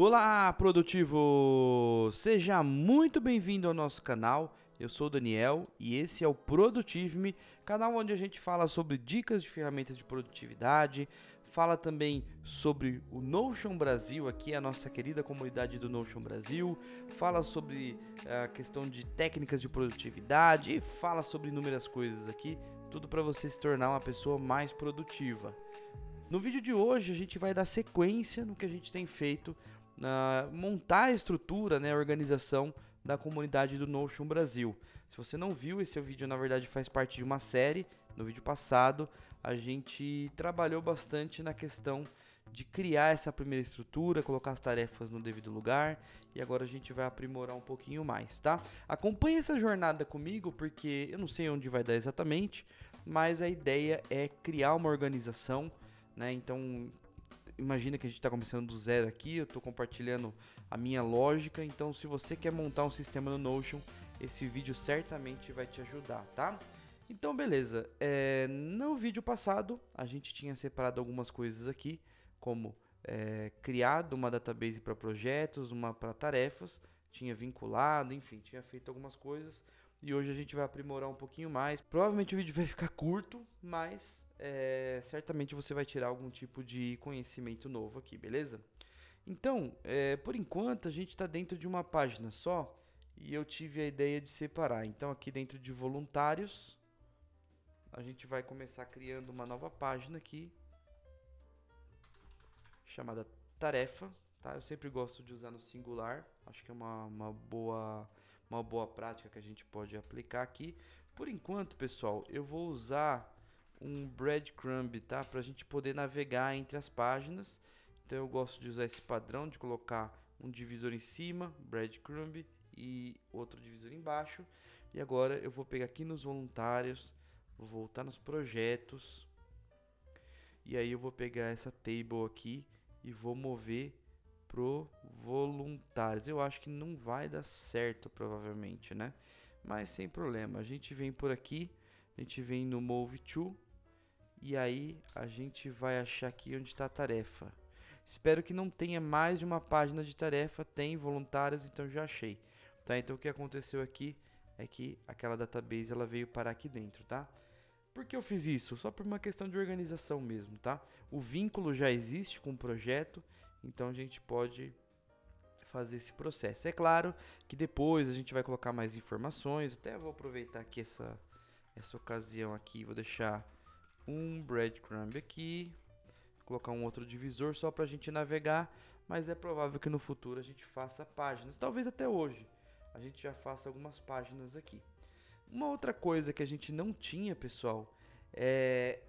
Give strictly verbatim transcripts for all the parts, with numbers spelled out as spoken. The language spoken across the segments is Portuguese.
Olá, Produtivo! Seja muito bem-vindo ao nosso canal. Eu sou o Daniel e esse é o Produtive.Me, canal onde a gente fala sobre dicas de ferramentas de produtividade, fala também sobre o Notion Brasil, aqui a nossa querida comunidade do Notion Brasil, fala sobre a questão de técnicas de produtividade e fala sobre inúmeras coisas aqui, tudo para você se tornar uma pessoa mais produtiva. No vídeo de hoje a gente vai dar sequência no que a gente tem feito, Uh, montar a estrutura, né, a organização da comunidade do Notion Brasil. Se você não viu, esse vídeo na verdade faz parte de uma série. No vídeo passado a gente trabalhou bastante na questão de criar essa primeira estrutura, colocar as tarefas no devido lugar, e agora a gente vai aprimorar um pouquinho mais, tá? Acompanhe essa jornada comigo, porque eu não sei onde vai dar exatamente, mas a ideia é criar uma organização, né? Então imagina que a gente está começando do zero aqui, eu estou compartilhando a minha lógica, então se você quer montar um sistema no Notion, esse vídeo certamente vai te ajudar, tá? Então beleza, é, no vídeo passado a gente tinha separado algumas coisas aqui, como é, criado uma database para projetos, uma para tarefas, tinha vinculado, enfim, tinha feito algumas coisas, e hoje a gente vai aprimorar um pouquinho mais. Provavelmente o vídeo vai ficar curto, mas é, certamente você vai tirar algum tipo de conhecimento novo aqui, beleza? Então, é, por enquanto a gente está dentro de uma página só, e eu tive a ideia de separar. Então aqui dentro de voluntários, a gente vai começar criando uma nova página aqui, chamada tarefa, tá? Eu sempre gosto de usar no singular, acho que é uma, uma boa... uma boa prática que a gente pode aplicar aqui. Por enquanto, pessoal, eu vou usar um breadcrumb, tá? Para a gente poder navegar entre as páginas. Então, eu gosto de usar esse padrão de colocar um divisor em cima, breadcrumb, e outro divisor embaixo. E agora eu vou pegar aqui nos voluntários, vou voltar nos projetos. E aí eu vou pegar essa table aqui e vou mover pro voluntários. Eu acho que não vai dar certo, provavelmente, né? Mas sem problema. A gente vem por aqui, a gente vem no Move To, e aí a gente vai achar aqui onde está a tarefa. Espero que não tenha mais de uma página de tarefa, tem voluntários, então já achei. Tá? Então o que aconteceu aqui é que aquela database ela veio parar aqui dentro, tá? Por que eu fiz isso? Só por uma questão de organização mesmo, tá? O vínculo já existe com o projeto, então a gente pode fazer esse processo. É claro que depois a gente vai colocar mais informações. Até vou aproveitar aqui essa, essa ocasião aqui. Vou deixar um breadcrumb aqui, colocar um outro divisor só para a gente navegar. Mas é provável que no futuro a gente faça páginas. Talvez até hoje a gente já faça algumas páginas aqui. Uma outra coisa que a gente não tinha, pessoal, é,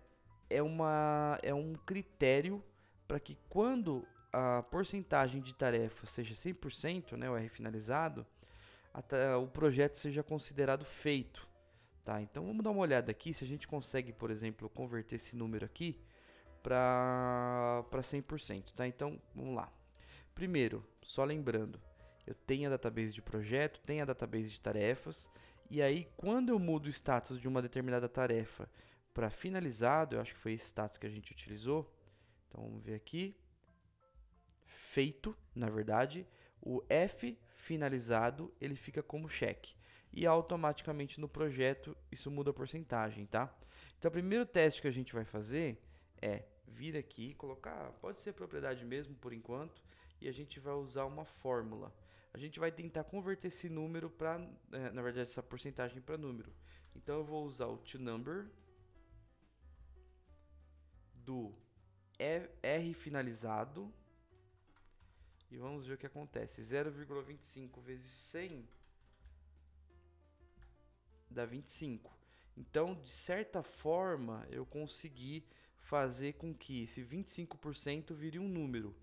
é, uma, é um critério para que quando a porcentagem de tarefa seja cem por cento, né, o R finalizado, até o projeto seja considerado feito, tá? Então vamos dar uma olhada aqui se a gente consegue, por exemplo, converter esse número aqui para para cem por cento, tá? Então vamos lá. Primeiro, só lembrando, eu tenho a database de projeto, tenho a database de tarefas, e aí quando eu mudo o status de uma determinada tarefa para finalizado, eu acho que foi esse status que a gente utilizou. Então vamos ver aqui. Feito, na verdade, o F finalizado, ele fica como check. E automaticamente no projeto, isso muda a porcentagem, tá? Então, o primeiro teste que a gente vai fazer é vir aqui, colocar, pode ser propriedade mesmo, por enquanto, e a gente vai usar uma fórmula. A gente vai tentar converter esse número para, na verdade, essa porcentagem para número. Então, eu vou usar o toNumber do R finalizado, e vamos ver o que acontece. zero vírgula vinte e cinco vezes cem dá vinte e cinco. Então, de certa forma, eu consegui fazer com que esse vinte e cinco por cento vire um número,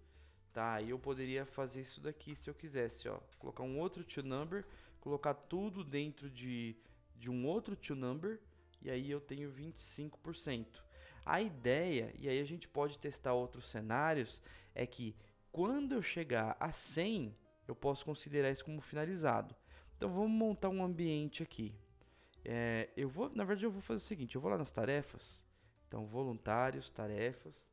tá? E eu poderia fazer isso daqui se eu quisesse, ó. Colocar um outro toNumber, colocar tudo dentro de, de um outro toNumber, e aí eu tenho vinte e cinco por cento. A ideia, e aí a gente pode testar outros cenários, é que quando eu chegar a cem, eu posso considerar isso como finalizado. Então vamos montar um ambiente aqui. É, eu vou, na verdade eu vou fazer o seguinte, eu vou lá nas tarefas. Então voluntários, tarefas.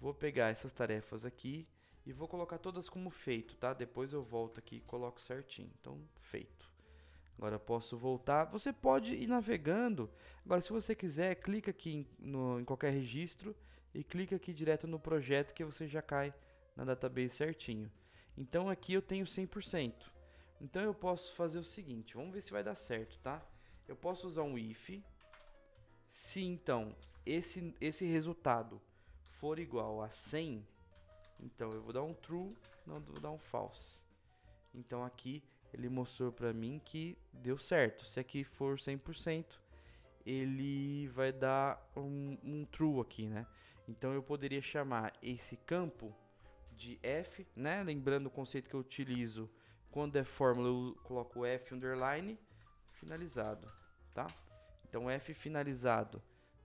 Vou pegar essas tarefas aqui e vou colocar todas como feito, tá? Depois eu volto aqui e coloco certinho. Então, feito. Agora eu posso voltar. Você pode ir navegando. Agora, se você quiser, clica aqui em, no, em qualquer registro e clica aqui direto no projeto que você já cai na database certinho. Então, aqui eu tenho cem por cento. Então, eu posso fazer o seguinte. Vamos ver se vai dar certo, tá? Eu posso usar um if. Se, então, esse, esse resultado for igual a cem, então eu vou dar um true, não vou dar um false. Então, aqui ele mostrou para mim que deu certo. Se aqui for cem por cento, ele vai dar um, um true aqui, né? Então, eu poderia chamar esse campo de F, né? Lembrando o conceito que eu utilizo, quando é fórmula, eu coloco F underline, finalizado, tá? Então, F finalizado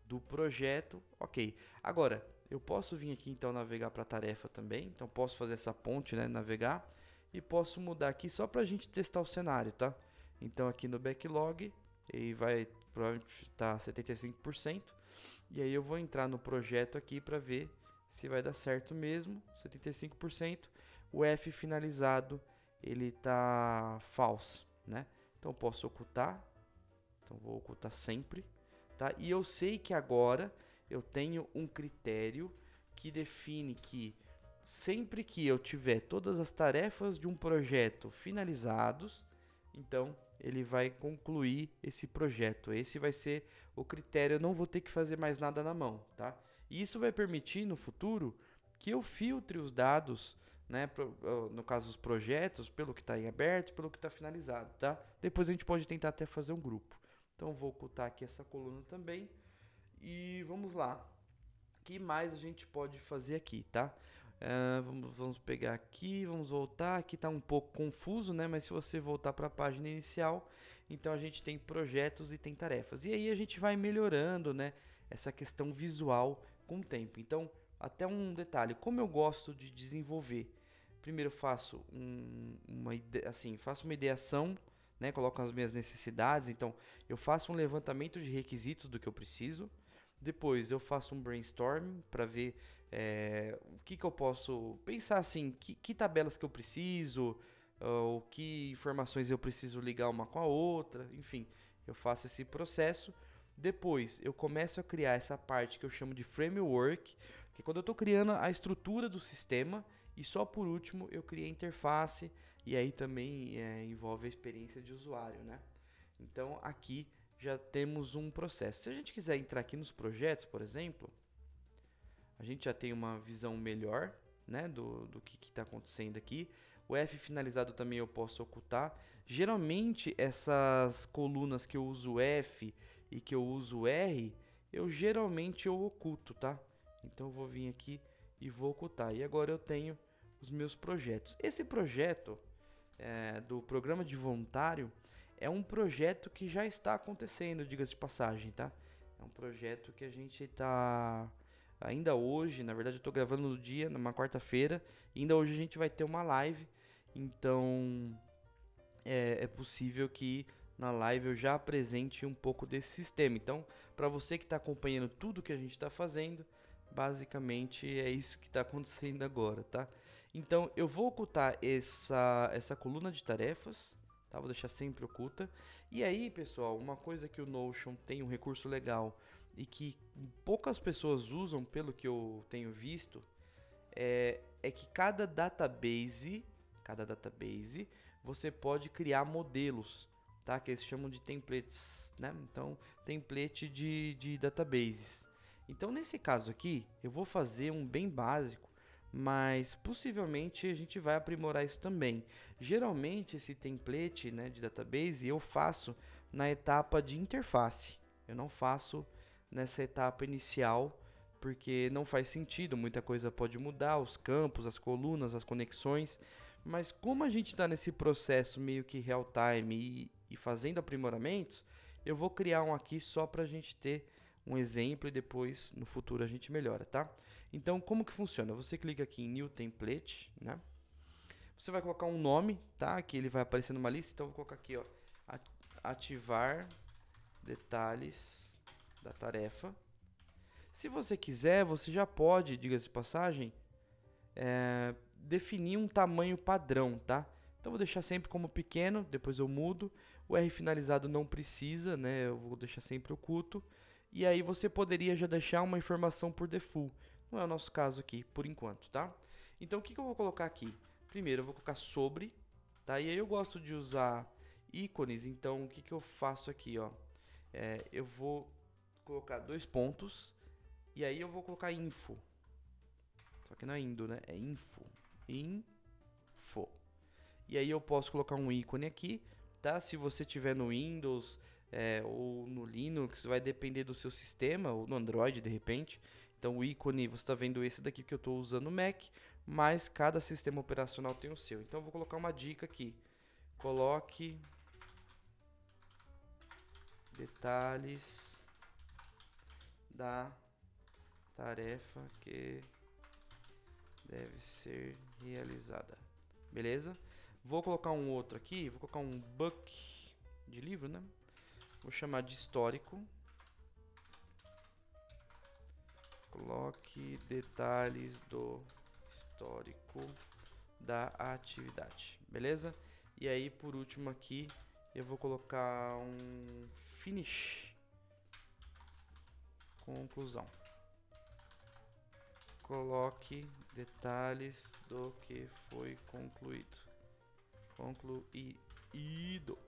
do projeto, ok. Agora, eu posso vir aqui, então, navegar para tarefa também. Então, posso fazer essa ponte, né? Navegar. E posso mudar aqui só para a gente testar o cenário, tá? Então, aqui no backlog, ele vai provavelmente estar setenta e cinco por cento. E aí, eu vou entrar no projeto aqui para ver se vai dar certo mesmo. setenta e cinco por cento. O F finalizado, ele tá falso, né? Então, posso ocultar. Então, vou ocultar sempre, tá? E eu sei que agora eu tenho um critério que define que sempre que eu tiver todas as tarefas de um projeto finalizados, então ele vai concluir esse projeto. Esse vai ser o critério, eu não vou ter que fazer mais nada na mão, tá? E isso vai permitir no futuro que eu filtre os dados, né, no caso os projetos, pelo que está em aberto, pelo que está finalizado, tá? Depois a gente pode tentar até fazer um grupo. Então, vou ocultar aqui essa coluna também. E vamos lá. O que mais a gente pode fazer aqui, tá? Uh, vamos, vamos pegar aqui, vamos voltar. Aqui tá um pouco confuso, né? Mas se você voltar para a página inicial, então a gente tem projetos e tem tarefas. E aí a gente vai melhorando, né? Essa questão visual com o tempo. Então, até um detalhe. Como eu gosto de desenvolver, primeiro eu faço um, uma, assim, faço uma ideação, né, coloco as minhas necessidades, então eu faço um levantamento de requisitos do que eu preciso, depois eu faço um brainstorm para ver é, o que, que eu posso pensar, assim, que, que tabelas que eu preciso, ou que informações eu preciso ligar uma com a outra, enfim, eu faço esse processo. Depois eu começo a criar essa parte que eu chamo de framework, que é quando eu estou criando a estrutura do sistema, e só por último eu criei a interface, e aí também é, envolve a experiência de usuário, né? Então aqui já temos um processo. Se a gente quiser entrar aqui nos projetos, por exemplo, a gente já tem uma visão melhor, né, do, do que está acontecendo aqui. O F finalizado também eu posso ocultar. Geralmente essas colunas que eu uso F e que eu uso R, eu geralmente eu oculto, tá? Então eu vou vir aqui e vou ocultar. E agora eu tenho os meus projetos. Esse projeto é, do programa de voluntário é um projeto que já está acontecendo, diga-se de passagem, tá? É um projeto que a gente está ainda hoje, na verdade eu estou gravando no dia, numa quarta-feira, ainda hoje a gente vai ter uma live, então é, é possível que na live eu já apresente um pouco desse sistema. Então, para você que está acompanhando tudo que a gente está fazendo, basicamente é isso que está acontecendo agora, tá? Então, eu vou ocultar essa, essa coluna de tarefas, tá? Vou deixar sempre oculta. E aí, pessoal, uma coisa que o Notion tem, um recurso legal, e que poucas pessoas usam, pelo que eu tenho visto, é, é que cada database, cada database, você pode criar modelos, tá? Que eles chamam de templates, né? Então, template de, de databases. Então, nesse caso aqui, eu vou fazer um bem básico, mas possivelmente a gente vai aprimorar isso também. Geralmente, esse template, né, de database eu faço na etapa de interface. Eu não faço nessa etapa inicial, porque não faz sentido, muita coisa pode mudar, os campos, as colunas, as conexões. Mas como a gente está nesse processo meio que real time e, e fazendo aprimoramentos, eu vou criar um aqui só para a gente ter um exemplo e depois no futuro a gente melhora, tá? Então, como que funciona? Você clica aqui em New Template, né? Você vai colocar um nome, tá? Que ele vai aparecer numa lista, então eu vou colocar aqui, ó, ativar detalhes da tarefa. Se você quiser, você já pode, diga-se de passagem, é, definir um tamanho padrão, tá? Então vou deixar sempre como pequeno, depois eu mudo. O R finalizado não precisa, né? Eu vou deixar sempre oculto. E aí você poderia já deixar uma informação por default. Não é o nosso caso aqui, por enquanto, tá? Então o que que eu vou colocar aqui? Primeiro eu vou colocar sobre, tá? E aí eu gosto de usar ícones, então o que que eu faço aqui, ó? É, eu vou colocar dois pontos e aí eu vou colocar info. Só que não é indo, né? É info. Info. E aí eu posso colocar um ícone aqui, tá? Se você tiver no Windows é, ou no Linux, vai depender do seu sistema, ou no Android, de repente. Então o ícone, você está vendo esse daqui que eu estou usando no Mac, mas cada sistema operacional tem o seu. Então eu vou colocar uma dica aqui. Coloque detalhes da tarefa que deve ser realizada. Beleza? Vou colocar um outro aqui, vou colocar um book de livro, né? Vou chamar de histórico. Coloque detalhes do histórico da atividade. Beleza? E aí, por último aqui, eu vou colocar um finish. Conclusão. Coloque detalhes do que foi concluído. Concluído.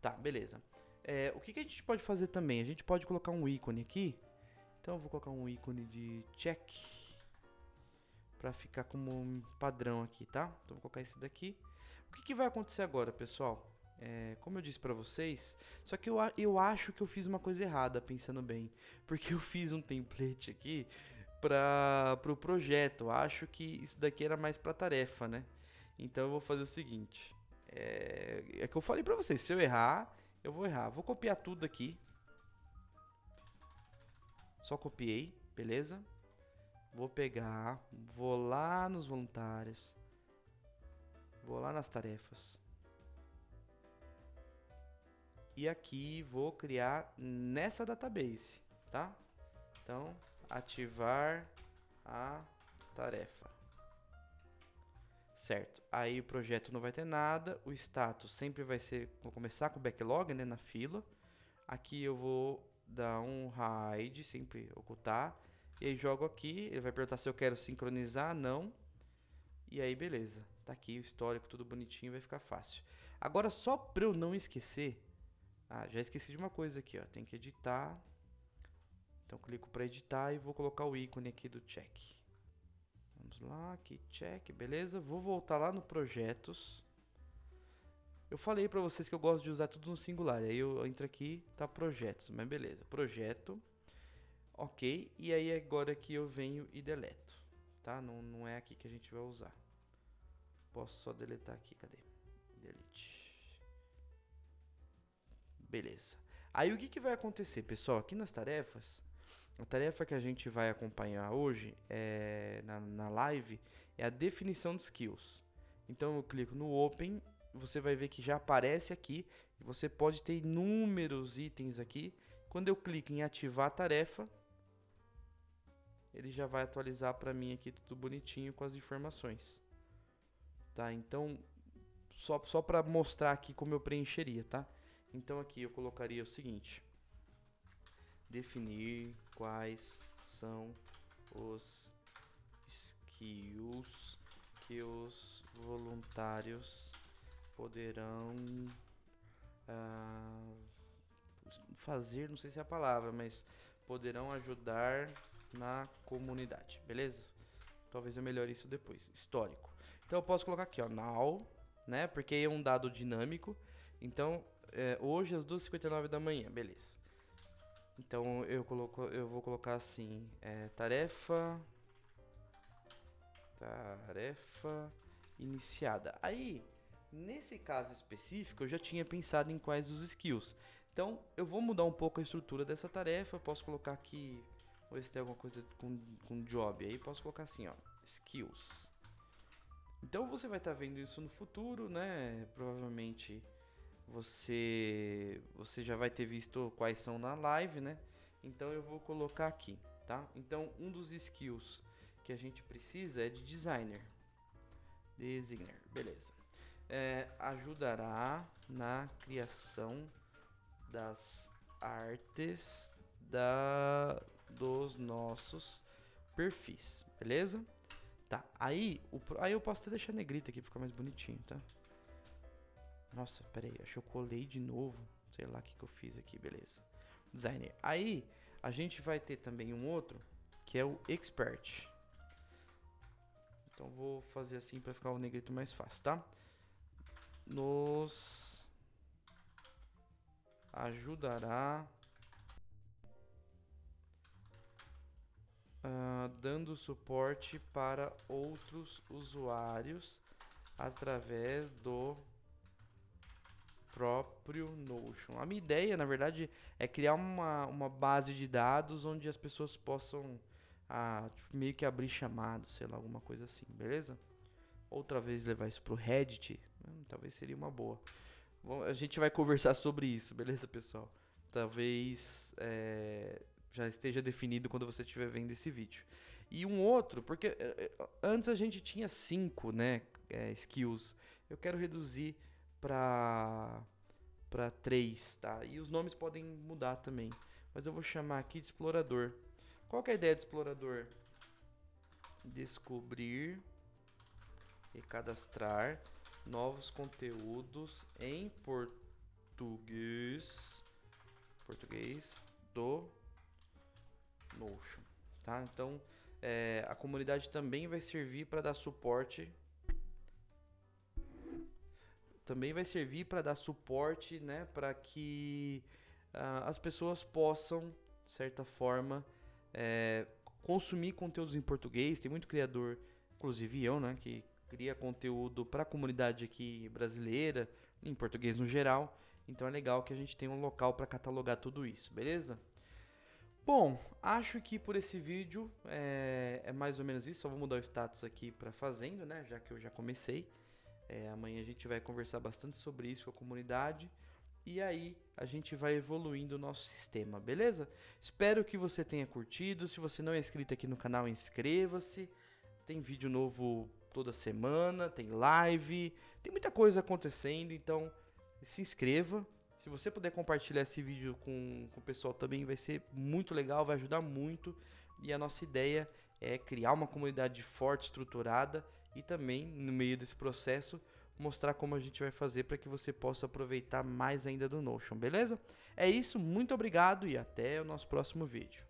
Tá, beleza. É, o que que a gente pode fazer também? A gente pode colocar um ícone aqui. Então eu vou colocar um ícone de check para ficar como um padrão aqui, tá? Então vou colocar esse daqui. O que que vai acontecer agora, pessoal? É, como eu disse pra vocês, só que eu, eu acho que eu fiz uma coisa errada, pensando bem. Porque eu fiz um template aqui para pro projeto. Acho que isso daqui era mais pra tarefa, né? Então eu vou fazer o seguinte. É, é que eu falei pra vocês, se eu errar, eu vou errar. Vou copiar tudo aqui. Só copiei, beleza? Vou pegar, vou lá nos voluntários. Vou lá nas tarefas. E aqui vou criar nessa database, tá? Então, ativar a tarefa. Certo. Aí o projeto não vai ter nada. O status sempre vai ser... Vou começar com o backlog, né? Na fila. Aqui eu vou dar um hide, sempre ocultar. E aí jogo aqui. Ele vai perguntar se eu quero sincronizar, não. E aí, beleza. Tá aqui o histórico, tudo bonitinho, vai ficar fácil. Agora, só pra eu não esquecer... Ah, já esqueci de uma coisa aqui, ó. Tem que editar. Então clico para editar e vou colocar o ícone aqui do check. Vamos lá, aqui check, beleza? Vou voltar lá no projetos. Eu falei para vocês que eu gosto de usar tudo no singular. Aí eu entro aqui, tá projetos, mas beleza. Projeto. OK, e aí agora aqui eu venho e deleto, tá? Não, não é aqui que a gente vai usar. Posso só deletar aqui, cadê? Delete. Beleza. Aí o que que vai acontecer, pessoal? Aqui nas tarefas, a tarefa que a gente vai acompanhar hoje é, na, na live é a definição de skills. Então eu clico no Open, você vai ver que já aparece aqui. E você pode ter inúmeros itens aqui. Quando eu clico em ativar a tarefa, ele já vai atualizar para mim aqui tudo bonitinho com as informações. Tá? Então, só, só para mostrar aqui como eu preencheria, tá? Então aqui eu colocaria o seguinte: definir quais são os skills que os voluntários poderão ah, fazer, não sei se é a palavra, mas poderão ajudar na comunidade, beleza? Talvez eu melhore isso depois, histórico. Então eu posso colocar aqui, ó, now, né? Porque é um dado dinâmico. Então, é, hoje às duas e cinquenta e nove da manhã, beleza. Então eu, coloco, eu vou colocar assim, é, tarefa, tarefa iniciada. Aí, nesse caso específico, eu já tinha pensado em quais os skills. Então eu vou mudar um pouco a estrutura dessa tarefa, eu posso colocar aqui, ou se tem alguma coisa com, com job, aí posso colocar assim, ó, skills. Então você vai estar vendo isso no futuro, né, provavelmente... Você, você já vai ter visto quais são na live, né? Então eu vou colocar aqui, tá? Então um dos skills que a gente precisa é de designer. Designer, beleza. É, ajudará na criação das artes da, dos nossos perfis, beleza? Tá, aí, o, aí eu posso até deixar negrito aqui pra ficar mais bonitinho, tá? Nossa, peraí, acho que eu colei de novo. Sei lá o que, que eu fiz aqui, beleza. Designer. Aí, a gente vai ter também um outro, que é o expert. Então, vou fazer assim pra ficar o negrito mais fácil, tá? Nos ajudará uh, dando suporte para outros usuários através do próprio Notion. A minha ideia, na verdade, é criar uma, uma base de dados onde as pessoas possam ah, tipo, meio que abrir chamado, sei lá, alguma coisa assim, beleza? Outra vez levar isso pro Reddit, hum, talvez seria uma boa. Bom, a gente vai conversar sobre isso, beleza, pessoal? Talvez é, já esteja definido quando você estiver vendo esse vídeo. E um outro, porque antes a gente tinha cinco, né, é, skills. Eu quero reduzir para para três, tá? E os nomes podem mudar também, mas eu vou chamar aqui de explorador. Qual que é a ideia de explorador? Descobrir e cadastrar novos conteúdos em português português do Notion, tá? Então é, a comunidade também vai servir para dar suporte também vai servir para dar suporte, né, para que uh, as pessoas possam, de certa forma, é, consumir conteúdos em português. Tem muito criador, inclusive eu, né, que cria conteúdo para a comunidade aqui brasileira, em português no geral. Então é legal que a gente tenha um local para catalogar tudo isso, beleza? Bom, acho que por esse vídeo é, é mais ou menos isso. Só vou mudar o status aqui para fazendo, né, já que eu já comecei. É, amanhã a gente vai conversar bastante sobre isso com a comunidade e aí a gente vai evoluindo o nosso sistema, beleza? Espero que você tenha curtido. Se você não é inscrito aqui no canal, inscreva-se. Tem vídeo novo toda semana, tem live, tem muita coisa acontecendo, então se inscreva. Se você puder compartilhar esse vídeo com, com o pessoal também, vai ser muito legal, vai ajudar muito. E a nossa ideia é criar uma comunidade forte, estruturada e também, no meio desse processo, mostrar como a gente vai fazer para que você possa aproveitar mais ainda do Notion, beleza? É isso, muito obrigado e até o nosso próximo vídeo.